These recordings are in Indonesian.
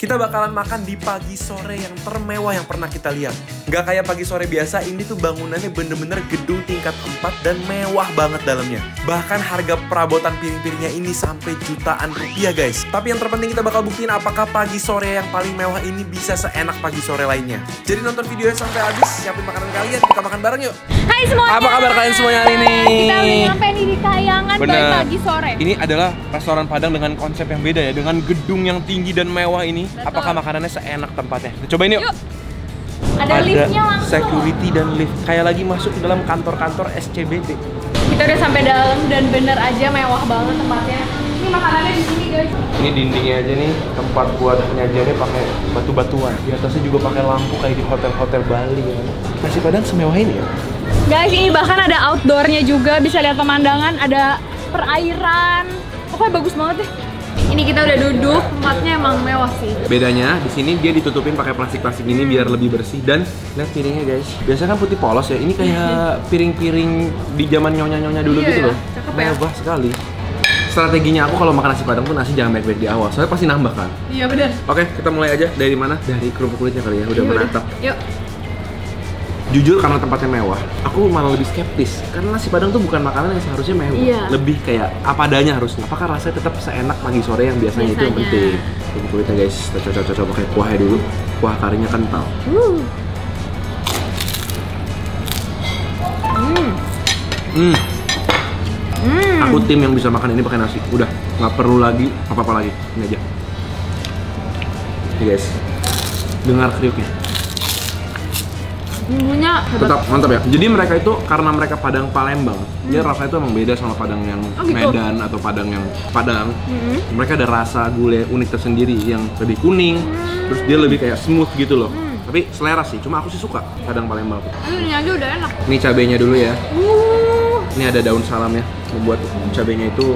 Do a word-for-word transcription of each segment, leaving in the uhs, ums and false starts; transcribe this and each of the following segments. Kita bakalan makan di pagi sore yang termewah yang pernah kita lihat. Nggak kayak pagi sore biasa, ini tuh bangunannya bener-bener gedung tingkat empat dan mewah banget dalamnya. Bahkan harga perabotan piring-piringnya ini sampai jutaan rupiah guys. Tapi yang terpenting kita bakal buktiin apakah pagi sore yang paling mewah ini bisa seenak pagi sore lainnya. Jadi nonton videonya sampai habis, siapin makanan kalian, kita makan bareng yuk. Hai semuanya. Apa kabar kalian semuanya hari ini? Kita udah nyampe nih di Kahyangan pagi sore. Ini adalah restoran Padang dengan konsep yang beda ya, dengan gedung yang tinggi dan mewah ini. Betul. Apakah makanannya seenak tempatnya? Kita cobain yuk. yuk. Ada, Ada liftnya langsung. Security dan lift. Kayak lagi masuk ke dalam kantor-kantor S C B D. Kita udah sampai dalam dan bener aja mewah banget tempatnya. Ini makanannya di sini guys. Ini dindingnya aja nih, tempat buat penyajiannya pakai batu-batuan. Di atasnya juga pakai lampu kayak di hotel-hotel Bali. Nasi Padang semewah ini ya? Guys, ini bahkan ada outdoornya juga, bisa lihat pemandangan, ada perairan. Pokoknya bagus banget deh. Ini kita udah duduk, tempatnya emang mewah sih. Bedanya di sini dia ditutupin pakai plastik-plastik ini biar lebih bersih, dan lihat piringnya guys. Biasanya kan putih polos ya, ini kayak piring-piring di zaman nyonya-nyonya dulu. Iya, gitu loh. Cakep ya. Mewah sekali. Strateginya aku kalau makan nasi Padang pun nasi jangan baik-baik di awal, soalnya pasti nambah kan. Iya benar. Oke, kita mulai aja dari mana? Dari kerupuk kulitnya kali ya, udah iya, menatap. Yuk. Jujur karena tempatnya mewah, aku malah lebih skeptis. Karena nasi Padang tuh bukan makanan yang seharusnya mewah, iya. Lebih kayak apa adanya harusnya. Apakah rasanya tetap seenak pagi sore yang biasanya, biasanya. Itu yang penting. Jadi kulitnya guys, kita cocok-cocok pakai kuahnya dulu. Kuah karinya kental. Hmm. Hmm. Hmm. Aku tim yang bisa makan ini pakai nasi. Udah, nggak perlu lagi apa-apa lagi. Ini aja. Oke guys, dengar kriuknya. Bumbunya tetap mantap ya. Jadi mereka itu karena mereka Padang Palembang, hmm. dia rasanya itu emang beda sama Padang yang oh, gitu. Medan atau Padang yang Padang. Hmm. Mereka ada rasa gulai unik tersendiri yang lebih kuning, hmm. terus dia lebih kayak smooth gitu loh. Hmm. Tapi selera sih, cuma aku sih suka Padang Palembang. Aduh, ini aja udah enak. Ini cabenya dulu ya. Uh. Ini ada daun salam ya, membuat cabenya itu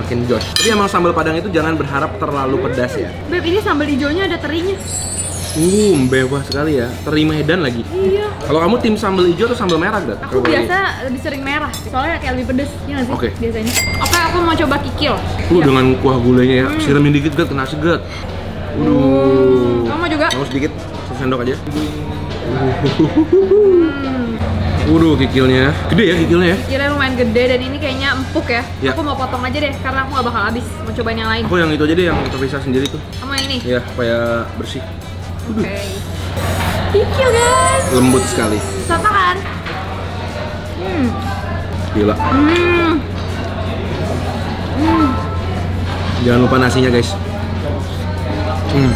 makin josh. Tapi emang sambal Padang itu jangan berharap terlalu hmm. pedas ya. Beb, ini sambal hijaunya ada terinya. Uh, mewah sekali ya. Teri Medan lagi. Iya. Kalau kamu tim sambal hijau atau sambal merah, Dad? Aku Cobain. Biasa lebih sering merah. Soalnya kayak lebih pedes, ya nggak sih? Oke. Okay. Biasanya. Oke, okay, aku mau coba kikil. Uh, ya. Dengan kuah gulainya ya. Hmm. Siramin dikit, Dad. Kena segat. Waduh. Hmm. Kamu mau juga? Mau sedikit. Satu sendok aja. Waduh, hmm. kikilnya. Gede ya kikilnya ya? Kikilnya lumayan gede dan ini kayaknya empuk ya. ya. Aku mau potong aja deh, karena aku nggak bakal habis. Mau cobain yang lain. Aku yang itu aja deh, yang terpisah sendiri tuh. Kamu yang ini? Iya, supaya bersih. Oke, okay. Kikil guys. Lembut sekali. Sapa kan? Hmm. Gila. Hmm. Hmm. Jangan lupa nasinya guys. Hmm.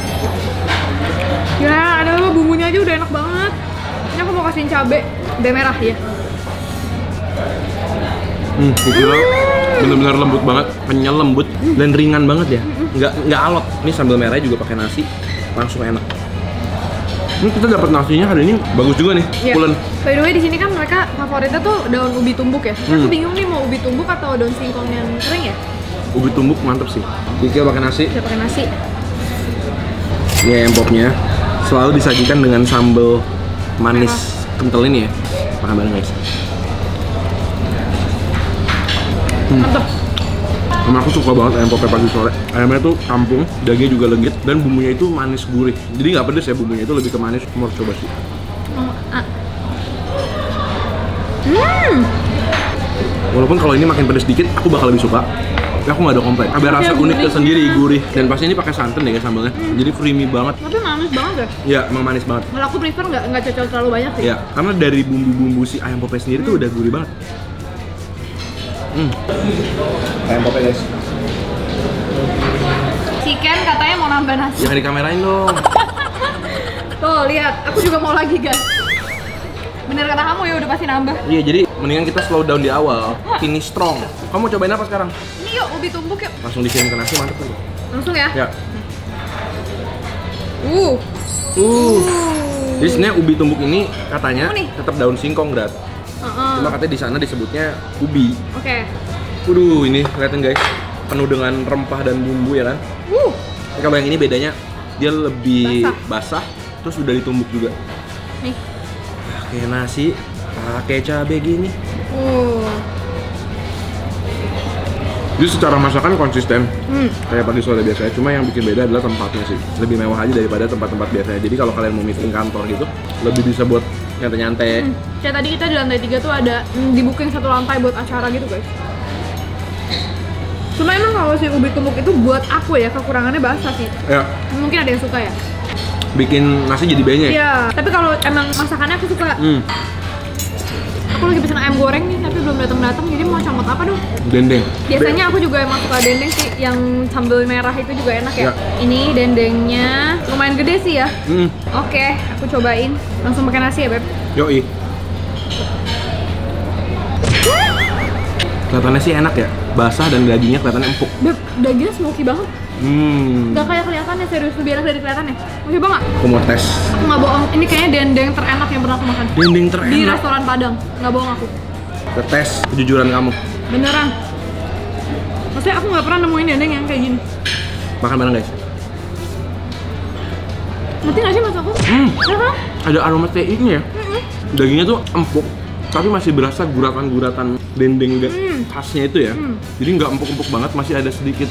Ya, aduh bumbunya aja udah enak banget. Ini aku mau kasihin cabai, cabai merah ya. Hmm, kikilnya hmm. benar-benar lembut banget, kenyal lembut hmm. dan ringan banget ya. Nggak nggak alot. Ini sambal merahnya juga pakai nasi, langsung enak. Ini kita dapat nasinya hari ini bagus juga nih, yeah. pulen. By the way di sini kan mereka favoritnya tuh daun ubi tumbuk ya. Hmm. Aku bingung nih mau ubi tumbuk atau daun singkong yang kering ya. Ubi tumbuk mantep sih. Kikil pakai nasi. Kita pakai nasi. Ini empoknya selalu disajikan dengan sambal manis Enak. kental ini ya. Makan bareng guys. Hmm. Mantep. Emang aku suka banget ayam popeye pagi sore. Ayamnya tuh kampung, dagingnya juga legit, dan bumbunya itu manis gurih. Jadi nggak pedes ya, bumbunya itu lebih ke manis. Mau coba sih. Hmm. Walaupun kalau ini makin pedes dikit, aku bakal lebih suka. Aku nggak ada komplain. Ada rasa unik tersendiri, gurih, dan pasti ini pakai santan ya sambalnya. Hmm. Jadi creamy banget. Tapi manis banget ya? Iya, emang manis banget. Kalau aku prefer nggak nggak cocok terlalu banyak sih. Iya, karena dari bumbu-bumbu si ayam popeye sendiri hmm. tuh udah gurih banget. Hmm. Ayam popeye guys. Chicken katanya mau nambah nasi. Jangan dikamerain dong. Tuh lihat, aku juga mau lagi guys. Bener kata kamu ya, udah pasti nambah. Iya, jadi mendingan kita slow down di awal. Finish strong. Kamu cobain apa sekarang? Ini yuk, ubi tumbuk yuk. Langsung dikirim ke nasi, mantep kan? Langsung ya? Ya. Uh. Uh. uh. Jadi sebenarnya ubi tumbuk ini katanya tetap daun singkong, Dad. Uh-uh. Cuma katanya di sana disebutnya ubi. Oke. Okay. Waduh, ini kelihatan guys, penuh dengan rempah dan bumbu ya kan. Uh. Kalau yang ini bedanya dia lebih basah, basah terus udah ditumbuk juga. Nih. Pakai nasi, pakai cabai gini. Uh. Jadi secara masakan konsisten hmm. kayak pagi sore biasanya. Cuma yang bikin beda adalah tempatnya sih. Lebih mewah aja daripada tempat-tempat biasanya. Jadi kalau kalian mau meeting kantor gitu, lebih bisa buat nyantai-nyantai. Hmm. Kayak tadi kita di lantai tiga tuh ada mm, di booking satu lantai buat acara gitu guys. Cuma emang kalau si ubi tumbuk itu buat aku ya, kekurangannya basah sih. Ya. Mungkin ada yang suka ya. Bikin nasi jadi banyak. Iya. Tapi kalau emang masakannya aku suka. Hmm. Aku lagi pesen ayam goreng nih, tapi belum datang-datang, jadi mau campur apa dong? Dendeng. Biasanya aku juga emang suka dendeng sih, yang sambal merah itu juga enak ya. ya. Ini dendengnya lumayan gede sih ya. Hmm. Oke, aku cobain. Langsung pakai nasi ya, Beb? Yoi. Kelihatannya sih enak ya, basah dan dagingnya kelihatannya empuk. Beb, dagingnya smoky banget. Hmm. Gak kayak kelihatannya, serius, lebih enak dari kelihatannya. Mau coba nggak? Aku mau tes. Aku nggak bohong, ini kayaknya dendeng terenak yang pernah aku makan. Dendeng terenak? Di restoran Padang, nggak bohong aku. Kita tes kejujuran kamu. Beneran. Maksudnya aku nggak pernah nemuin dendeng yang kayak gini. Makan bareng guys. Ngerti nggak sih maksud aku? Hmm. Kenapa? Ada aroma tehnya ya. Mm-mm. Dagingnya tuh empuk, tapi masih berasa guratan-guratan dendeng hmm. khasnya itu ya. Hmm. Jadi nggak empuk-empuk banget, masih ada sedikit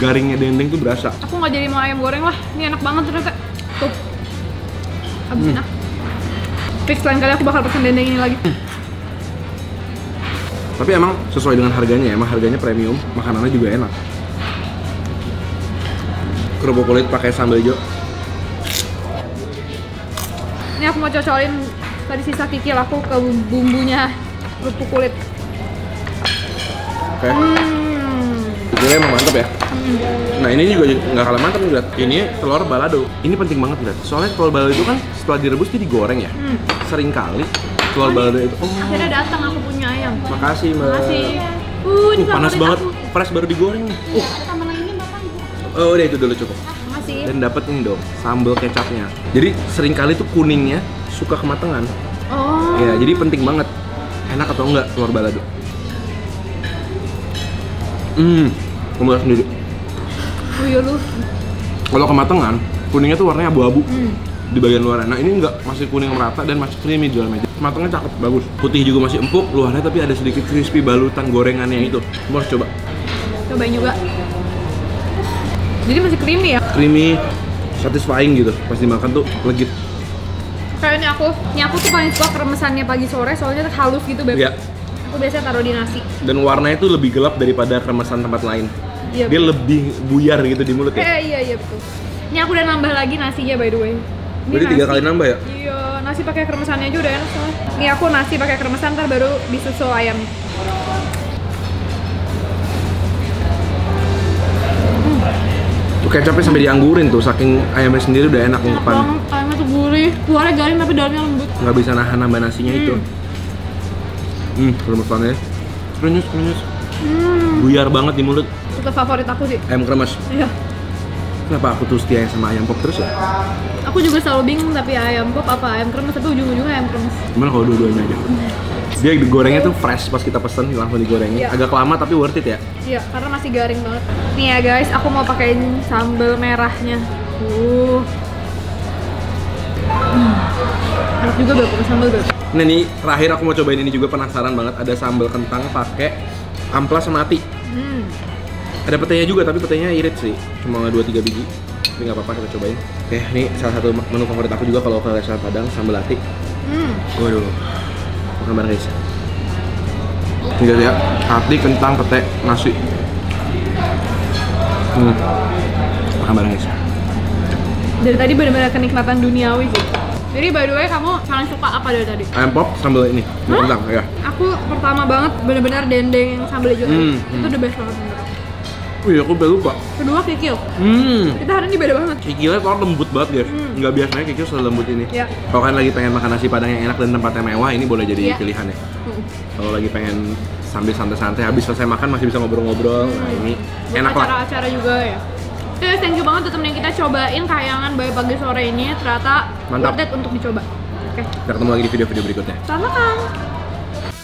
garingnya dendeng tuh berasa. Aku nggak jadi mau ayam goreng lah, ini enak banget ternyata. Tuh, abisin hmm. ah. Fix lain kali aku bakal pesen dendeng ini lagi. Hmm. Tapi emang sesuai dengan harganya ya, emang harganya premium, makanannya juga enak. Kerupuk kulit pakai sambal hijau. Ini aku mau cocolin tadi sisa kikil aku ke bumbunya kerupuk kulit. Oke. Okay. Hmm. Jadi emang mantep ya. Hmm. Nah ini juga nggak kalah mantep nih, ini telur balado. Ini penting banget lihat. Soalnya telur balado itu kan setelah direbus dia digoreng ya. Hmm. Sering kali telur oh, balado itu. Oh. Akhirnya datang aku punya ayam. Makasih mbak. Makasih. Uh, uh panas banget. Aku. Fresh baru digoreng. Uh. Tambah lagi nih bapak. Oh udah itu dulu cukup. Dan dapat ini dong, sambal kecapnya. Jadi seringkali tuh kuningnya suka kematangan. Oh. Ya, jadi penting banget. Enak atau enggak telur balado? Hmm, kamu lihat sendiri. Oh iya lu. Kalau kematangan, kuningnya tuh warnanya abu-abu hmm. di bagian luarnya. Nah ini enggak, masih kuning merata dan masih creamy di dalamnya. Matangnya cakep, bagus. Putih juga masih empuk, luarnya tapi ada sedikit crispy balutan gorengannya itu. Kamu harus coba. Cobain juga. Jadi masih creamy ya? Creamy, satisfying gitu. Pas dimakan tuh legit. Kayak ini aku, ini aku tuh paling suka kremesannya pagi sore, soalnya halus gitu Beb. Iya. Aku biasanya taruh di nasi. Dan warnanya tuh lebih gelap daripada kremesan tempat lain. Iya. Dia betul. Lebih buyar gitu di mulut ya? Eh, iya, iya betul. Ini aku udah nambah lagi nasinya by the way. Ini berarti nasi. Tiga kali nambah ya? Iya, nasi pakai kremesannya aja udah enak soalnya. Ini aku nasi pakai kremesan, ntar baru disusul ayamnya. Kecapnya sampai dianggurin tuh, saking ayamnya sendiri udah enak ungkapan. Ayamnya tuh gurih, luarnya garing tapi dalamnya lembut. Nggak bisa nahan nambah nasinya hmm. itu. Hmm, kremesannya krenyus, krenyus. Hmm. Buyar banget di mulut. Itu favorit aku sih. Ayam kremes? Iya. Kenapa aku tuh setia sama ayam pop terus ya? Aku juga selalu bingung tapi ayam pop apa ayam kremes, tapi ujung-ujungnya ayam kremes. Gimana kalau dua-duanya aja? Dia digorengnya tuh fresh pas kita pesen langsung digorengnya. Yeah. Agak lama tapi worth it ya. Iya, yeah, karena masih garing banget. Nih ya guys, aku mau pakein sambal merahnya. Uh. Hmm. Enak juga gak pakai sambal guys. Nah nih terakhir aku mau cobain ini juga, penasaran banget, ada sambal kentang pakai amplas sama ati. Hmm. Ada petainya juga tapi petainya irit sih. Cuma dua tiga biji. Tapi enggak apa-apa kita cobain. Oke, ini salah satu menu favorit aku juga kalau ke restoran Padang, sambal ati. Hmm. Waduh. Gambar guys, tiga ya, hati, kentang, petai, nasi. Hmm, gambar guys. Dari tadi benar-benar kenikmatan duniawi sih. Jadi by the way kamu paling suka apa dari tadi? Ayam pop sambal ini, kentang ya. Aku pertama banget benar-benar dendeng yang sambal hijau hmm, itu hmm. the best banget. Wih, aku udah lupa. Kedua kikil. Hmm. Kita hari ini beda banget. Kikilnya telur lembut banget guys. Hmm. Nggak biasanya kikil selembut ini. Ya. Kalau kalian lagi pengen makan nasi Padang yang enak dan tempatnya mewah, ini boleh jadi ya. Pilihan ya. Hmm. Kalau lagi pengen sambil santai-santai, habis selesai makan masih bisa ngobrol-ngobrol. Hmm. Nah ini buat enak acara-acara lah. Acara juga ya. Terus thank you banget untuk temen yang kita cobain Kahyangan by pagi sore ini, ternyata mantap. Worth it untuk dicoba. Oke. Okay. Kita ketemu lagi di video-video berikutnya. Selamat makan.